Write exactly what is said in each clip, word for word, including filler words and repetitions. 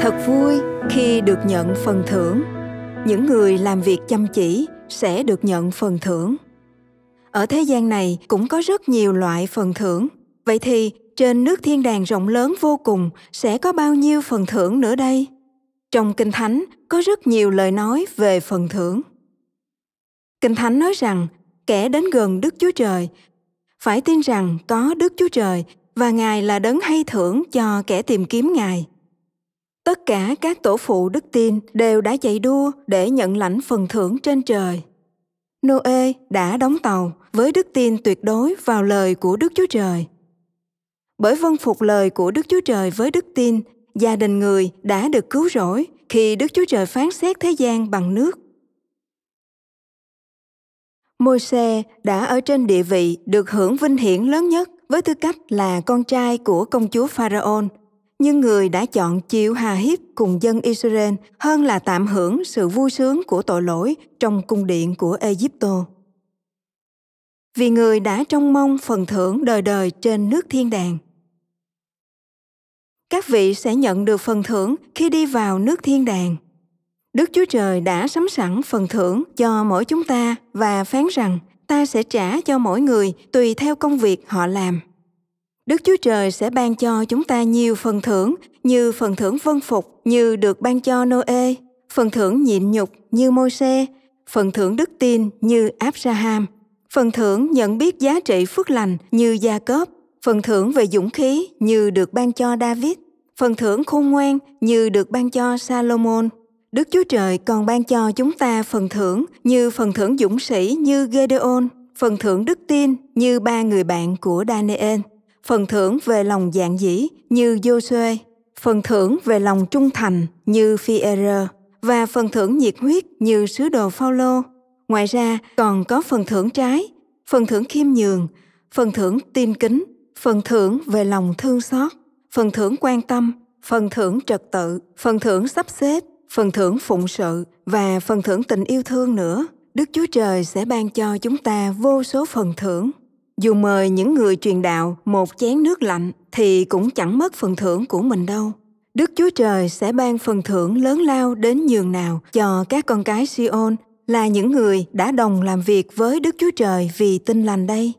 Thật vui khi được nhận phần thưởng. Những người làm việc chăm chỉ sẽ được nhận phần thưởng. Ở thế gian này cũng có rất nhiều loại phần thưởng. Vậy thì trên nước thiên đàng rộng lớn vô cùng sẽ có bao nhiêu phần thưởng nữa đây? Trong Kinh Thánh có rất nhiều lời nói về phần thưởng. Kinh Thánh nói rằng kẻ đến gần Đức Chúa Trời phải tin rằng có Đức Chúa Trời và Ngài là đấng hay thưởng cho kẻ tìm kiếm Ngài. Tất cả các tổ phụ đức tin đều đã chạy đua để nhận lãnh phần thưởng trên trời. Nôê đã đóng tàu với đức tin tuyệt đối vào lời của Đức Chúa Trời. Bởi vâng phục lời của Đức Chúa Trời với đức tin, gia đình người đã được cứu rỗi khi Đức Chúa Trời phán xét thế gian bằng nước. Môise đã ở trên địa vị được hưởng vinh hiển lớn nhất với tư cách là con trai của công chúa Pharaon, nhưng người đã chọn chịu hà hiếp cùng dân Israel hơn là tạm hưởng sự vui sướng của tội lỗi trong cung điện của Egypto. Vì người đã trông mong phần thưởng đời đời trên nước thiên đàng. Các vị sẽ nhận được phần thưởng khi đi vào nước thiên đàng. Đức Chúa Trời đã sắm sẵn phần thưởng cho mỗi chúng ta và phán rằng ta sẽ trả cho mỗi người tùy theo công việc họ làm. Đức Chúa Trời sẽ ban cho chúng ta nhiều phần thưởng như phần thưởng vâng phục như được ban cho Nôê, phần thưởng nhịn nhục như Môise, phần thưởng đức tin như Ápraham, phần thưởng nhận biết giá trị phước lành như Gia-cốp, phần thưởng về dũng khí như được ban cho David, phần thưởng khôn ngoan như được ban cho Sa-lô-môn. Đức Chúa Trời còn ban cho chúng ta phần thưởng như phần thưởng dũng sĩ như Gideon, phần thưởng đức tin như ba người bạn của Daniel, phần thưởng về lòng dạn dĩ như Joshua, phần thưởng về lòng trung thành như Phiere và phần thưởng nhiệt huyết như sứ đồ Phaolô. Ngoài ra còn có phần thưởng trái, phần thưởng khiêm nhường, phần thưởng tin kính, phần thưởng về lòng thương xót, phần thưởng quan tâm, phần thưởng trật tự, phần thưởng sắp xếp, phần thưởng phụng sự và phần thưởng tình yêu thương nữa. Đức Chúa Trời sẽ ban cho chúng ta vô số phần thưởng. Dù mời những người truyền đạo một chén nước lạnh thì cũng chẳng mất phần thưởng của mình đâu. Đức Chúa Trời sẽ ban phần thưởng lớn lao đến nhường nào cho các con cái Siôn là những người đã đồng làm việc với Đức Chúa Trời vì tin lành đây.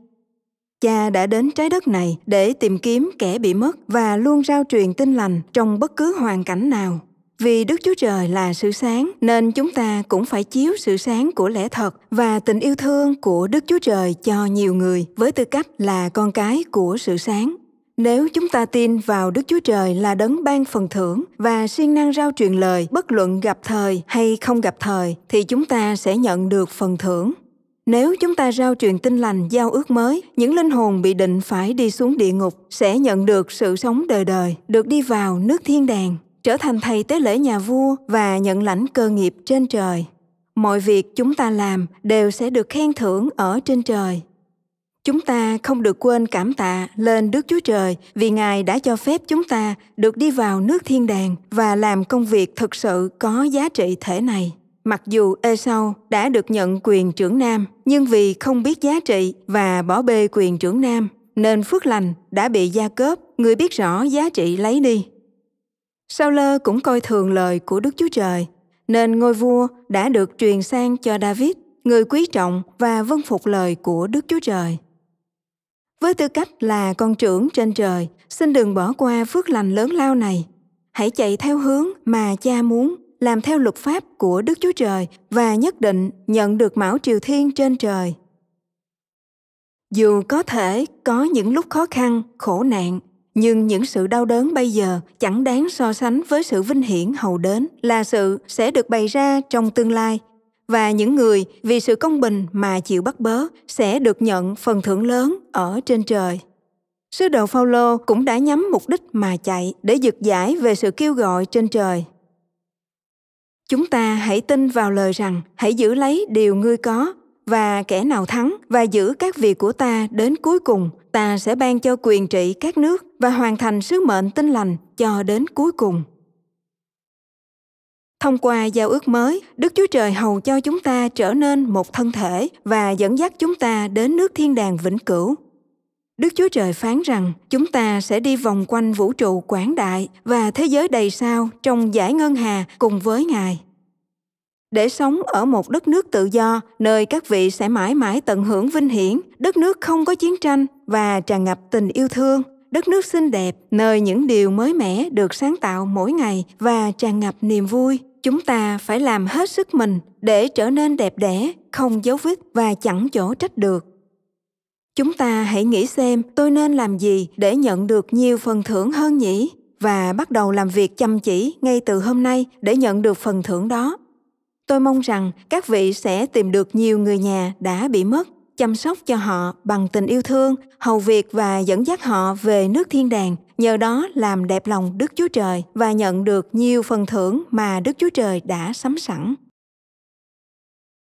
Cha đã đến trái đất này để tìm kiếm kẻ bị mất và luôn rao truyền tin lành trong bất cứ hoàn cảnh nào. Vì Đức Chúa Trời là sự sáng nên chúng ta cũng phải chiếu sự sáng của lẽ thật và tình yêu thương của Đức Chúa Trời cho nhiều người với tư cách là con cái của sự sáng. Nếu chúng ta tin vào Đức Chúa Trời là đấng ban phần thưởng và siêng năng rao truyền lời bất luận gặp thời hay không gặp thời thì chúng ta sẽ nhận được phần thưởng. Nếu chúng ta rao truyền tin lành giao ước mới, những linh hồn bị định phải đi xuống địa ngục sẽ nhận được sự sống đời đời, được đi vào nước thiên đàng, trở thành thầy tế lễ nhà vua và nhận lãnh cơ nghiệp trên trời. Mọi việc chúng ta làm đều sẽ được khen thưởng ở trên trời. Chúng ta không được quên cảm tạ lên Đức Chúa Trời vì Ngài đã cho phép chúng ta được đi vào nước thiên đàng và làm công việc thực sự có giá trị thể này. Mặc dù Ê-sau đã được nhận quyền trưởng nam, nhưng vì không biết giá trị và bỏ bê quyền trưởng nam, nên phước lành đã bị Gia-cốp, người biết rõ giá trị, lấy đi. Saulơ cũng coi thường lời của Đức Chúa Trời, nên ngôi vua đã được truyền sang cho David, người quý trọng và vâng phục lời của Đức Chúa Trời. Với tư cách là con trưởng trên trời, xin đừng bỏ qua phước lành lớn lao này. Hãy chạy theo hướng mà cha muốn, làm theo luật pháp của Đức Chúa Trời và nhất định nhận được Mão Triều Thiên trên trời. Dù có thể có những lúc khó khăn, khổ nạn, nhưng những sự đau đớn bây giờ chẳng đáng so sánh với sự vinh hiển hầu đến là sự sẽ được bày ra trong tương lai. Và những người vì sự công bình mà chịu bắt bớ sẽ được nhận phần thưởng lớn ở trên trời. Sứ đồ Phaolô cũng đã nhắm mục đích mà chạy để giật giải về sự kêu gọi trên trời. Chúng ta hãy tin vào lời rằng hãy giữ lấy điều ngươi có và kẻ nào thắng và giữ các việc của ta đến cuối cùng, ta sẽ ban cho quyền trị các nước và hoàn thành sứ mệnh tin lành cho đến cuối cùng. Thông qua giao ước mới, Đức Chúa Trời hầu cho chúng ta trở nên một thân thể và dẫn dắt chúng ta đến nước thiên đàng vĩnh cửu. Đức Chúa Trời phán rằng chúng ta sẽ đi vòng quanh vũ trụ quảng đại và thế giới đầy sao trong dải ngân hà cùng với Ngài. Để sống ở một đất nước tự do, nơi các vị sẽ mãi mãi tận hưởng vinh hiển, đất nước không có chiến tranh và tràn ngập tình yêu thương, đất nước xinh đẹp, nơi những điều mới mẻ được sáng tạo mỗi ngày và tràn ngập niềm vui. Chúng ta phải làm hết sức mình để trở nên đẹp đẽ, không dấu vết và chẳng chỗ trách được. Chúng ta hãy nghĩ xem tôi nên làm gì để nhận được nhiều phần thưởng hơn nhỉ? Và bắt đầu làm việc chăm chỉ ngay từ hôm nay để nhận được phần thưởng đó. Tôi mong rằng các vị sẽ tìm được nhiều người nhà đã bị mất, chăm sóc cho họ bằng tình yêu thương, hầu việc và dẫn dắt họ về nước thiên đàng, nhờ đó làm đẹp lòng Đức Chúa Trời và nhận được nhiều phần thưởng mà Đức Chúa Trời đã sắm sẵn.